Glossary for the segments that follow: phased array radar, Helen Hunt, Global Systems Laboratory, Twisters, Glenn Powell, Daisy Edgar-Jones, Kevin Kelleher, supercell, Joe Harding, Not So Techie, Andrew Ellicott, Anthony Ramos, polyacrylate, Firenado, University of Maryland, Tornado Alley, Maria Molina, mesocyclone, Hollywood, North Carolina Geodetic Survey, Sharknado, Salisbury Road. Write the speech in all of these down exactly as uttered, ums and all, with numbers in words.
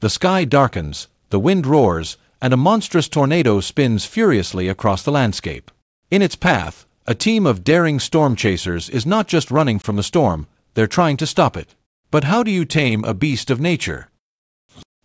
The sky darkens, the wind roars, and a monstrous tornado spins furiously across the landscape. In its path, a team of daring storm chasers is not just running from the storm, they're trying to stop it. But how do you tame a beast of nature?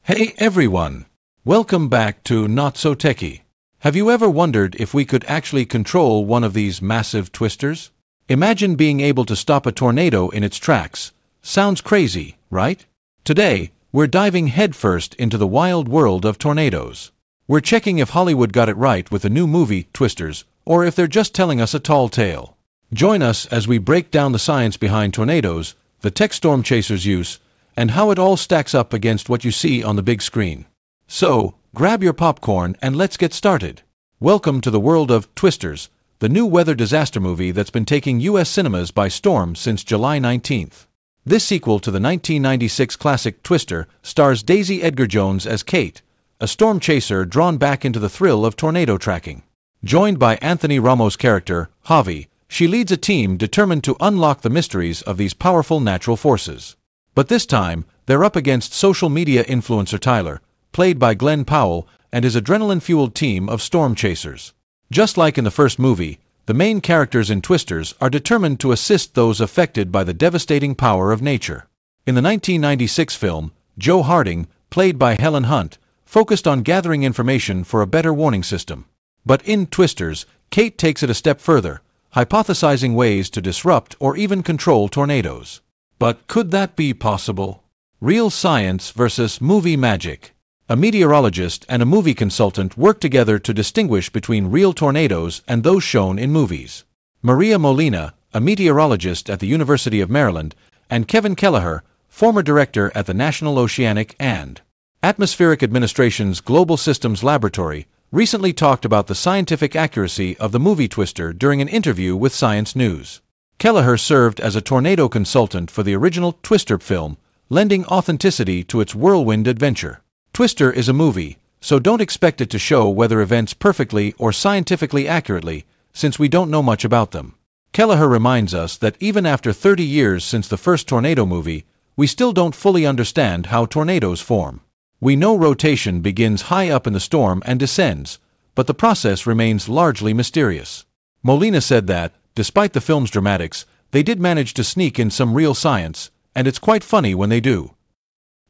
Hey everyone! Welcome back to Not So Techie. Have you ever wondered if we could actually control one of these massive twisters? Imagine being able to stop a tornado in its tracks. Sounds crazy, right? Today, we're diving headfirst into the wild world of tornadoes. We're checking if Hollywood got it right with the new movie, Twisters, or if they're just telling us a tall tale. Join us as we break down the science behind tornadoes, the tech storm chasers use, and how it all stacks up against what you see on the big screen. So, grab your popcorn and let's get started. Welcome to the world of Twisters, the new weather disaster movie that's been taking U S cinemas by storm since July nineteenth. This sequel to the nineteen ninety-six classic Twister stars Daisy Edgar-Jones as Kate, a storm chaser drawn back into the thrill of tornado tracking. Joined by Anthony Ramos' character, Javi, she leads a team determined to unlock the mysteries of these powerful natural forces. But this time, they're up against social media influencer Tyler, played by Glenn Powell, and his adrenaline-fueled team of storm chasers. Just like in the first movie, the main characters in Twisters are determined to assist those affected by the devastating power of nature. In the nineteen ninety-six film, Joe Harding, played by Helen Hunt, focused on gathering information for a better warning system. But in Twisters, Kate takes it a step further, hypothesizing ways to disrupt or even control tornadoes. But could that be possible? Real science versus movie magic. A meteorologist and a movie consultant work together to distinguish between real tornadoes and those shown in movies. Maria Molina, a meteorologist at the University of Maryland, and Kevin Kelleher, former director at the National Oceanic and Atmospheric Administration's Global Systems Laboratory, recently talked about the scientific accuracy of the movie Twister during an interview with Science News. Kelleher served as a tornado consultant for the original Twister film, lending authenticity to its whirlwind adventure. Twister is a movie, so don't expect it to show weather events perfectly or scientifically accurately, since we don't know much about them. Kelleher reminds us that even after thirty years since the first tornado movie, we still don't fully understand how tornadoes form. We know rotation begins high up in the storm and descends, but the process remains largely mysterious. Molina said that, despite the film's dramatics, they did manage to sneak in some real science, and it's quite funny when they do.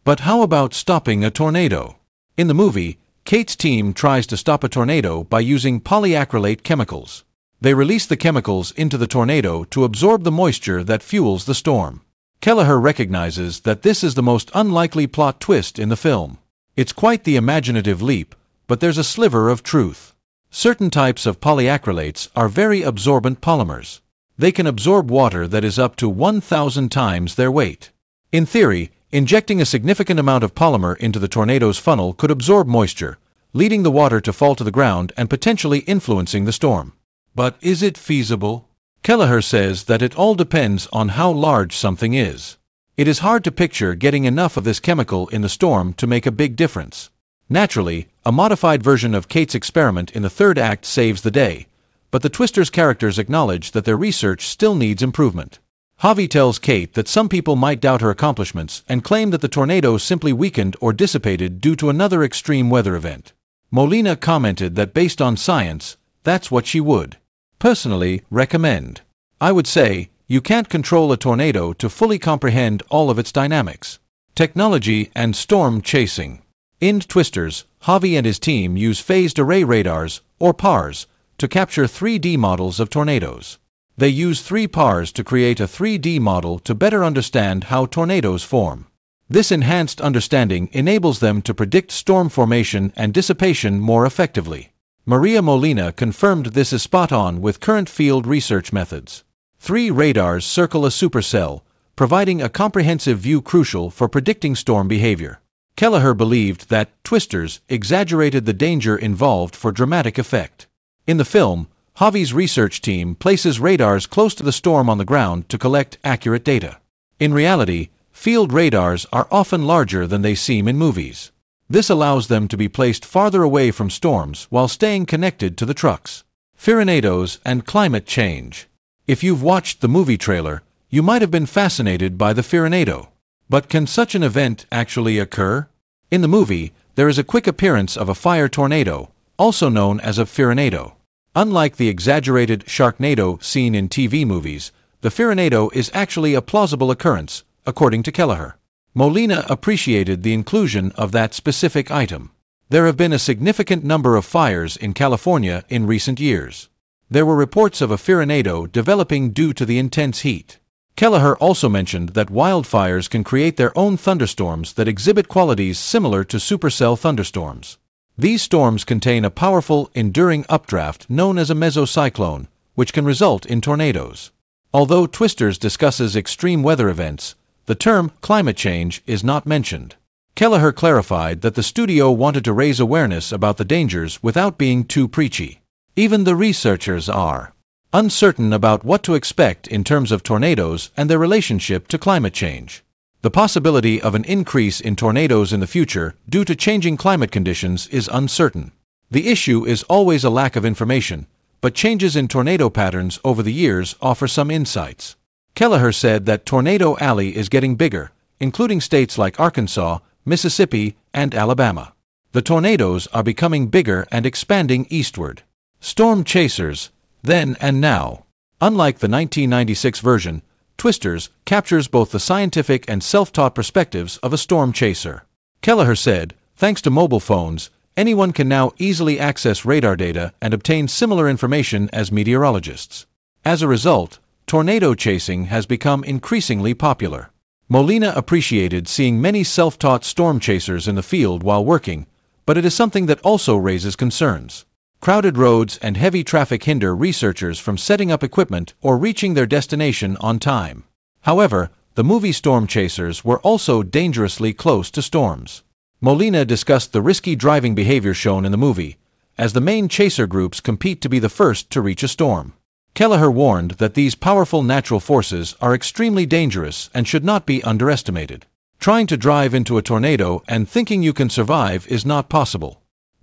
But how about stopping a tornado? In the movie, Kate's team tries to stop a tornado by using polyacrylate chemicals. They release the chemicals into the tornado to absorb the moisture that fuels the storm. Kelleher recognizes that this is the most unlikely plot twist in the film. It's quite the imaginative leap, but there's a sliver of truth. Certain types of polyacrylates are very absorbent polymers. They can absorb water that is up to one thousand times their weight. In theory, injecting a significant amount of polymer into the tornado's funnel could absorb moisture, leading the water to fall to the ground and potentially influencing the storm. But is it feasible? Kelleher says that it all depends on how large something is. It is hard to picture getting enough of this chemical in the storm to make a big difference. Naturally, a modified version of Kate's experiment in the third act saves the day, but the Twister's characters acknowledge that their research still needs improvement. Javi tells Kate that some people might doubt her accomplishments and claim that the tornado simply weakened or dissipated due to another extreme weather event. Molina commented that based on science, that's what she would personally recommend. I would say, you can't control a tornado to fully comprehend all of its dynamics. Technology and storm chasing. In Twisters, Javi and his team use phased array radars, or P A Rs, to capture three D models of tornadoes. They use three P A Rs to create a three D model to better understand how tornadoes form. This enhanced understanding enables them to predict storm formation and dissipation more effectively. Maria Molina confirmed this is spot on with current field research methods. Three radars circle a supercell, providing a comprehensive view crucial for predicting storm behavior. Kelleher believed that Twisters exaggerated the danger involved for dramatic effect. In the film, Javi's research team places radars close to the storm on the ground to collect accurate data. In reality, field radars are often larger than they seem in movies. This allows them to be placed farther away from storms while staying connected to the trucks. Firenados and climate change. If you've watched the movie trailer, you might have been fascinated by the Firenado. But can such an event actually occur? In the movie, there is a quick appearance of a fire tornado, also known as a Firenado. Unlike the exaggerated Sharknado seen in T V movies, the Firenado is actually a plausible occurrence, according to Kelleher. Molina appreciated the inclusion of that specific item. There have been a significant number of fires in California in recent years. There were reports of a Firenado developing due to the intense heat. Kelleher also mentioned that wildfires can create their own thunderstorms that exhibit qualities similar to supercell thunderstorms. These storms contain a powerful, enduring updraft known as a mesocyclone, which can result in tornadoes. Although Twisters discusses extreme weather events, the term climate change is not mentioned. Kelleher clarified that the studio wanted to raise awareness about the dangers without being too preachy. Even the researchers are uncertain about what to expect in terms of tornadoes and their relationship to climate change. The possibility of an increase in tornadoes in the future due to changing climate conditions is uncertain. The issue is always a lack of information, but changes in tornado patterns over the years offer some insights. Kelleher said that Tornado Alley is getting bigger, including states like Arkansas, Mississippi, and Alabama. The tornadoes are becoming bigger and expanding eastward. Storm Chasers, Then and Now. Unlike the nineteen ninety-six version, Twisters captures both the scientific and self-taught perspectives of a storm chaser. Kelleher said, thanks to mobile phones, anyone can now easily access radar data and obtain similar information as meteorologists. As a result, tornado chasing has become increasingly popular. Molina appreciated seeing many self-taught storm chasers in the field while working, but it is something that also raises concerns. Crowded roads and heavy traffic hinder researchers from setting up equipment or reaching their destination on time. However, the movie Storm Chasers were also dangerously close to storms. Molina discussed the risky driving behavior shown in the movie, as the main chaser groups compete to be the first to reach a storm. Kelleher warned that these powerful natural forces are extremely dangerous and should not be underestimated. Trying to drive into a tornado and thinking you can survive is not possible.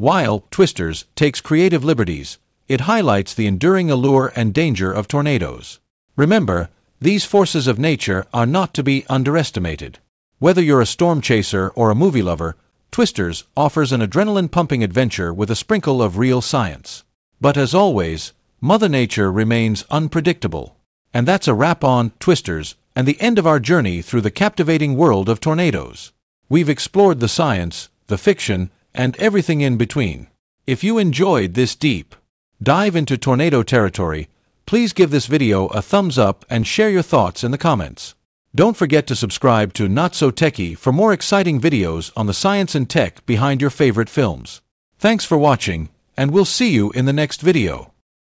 While Twisters takes creative liberties, it highlights the enduring allure and danger of tornadoes. Remember, these forces of nature are not to be underestimated. Whether you're a storm chaser or a movie lover, Twisters offers an adrenaline-pumping adventure with a sprinkle of real science. But as always, Mother Nature remains unpredictable. And that's a wrap on Twisters and the end of our journey through the captivating world of tornadoes. We've explored the science, the fiction, and everything in between. If you enjoyed this deep dive into tornado territory, please give this video a thumbs up and share your thoughts in the comments. Don't forget to subscribe to Not So Techie for more exciting videos on the science and tech behind your favorite films. Thanks for watching, and we'll see you in the next video.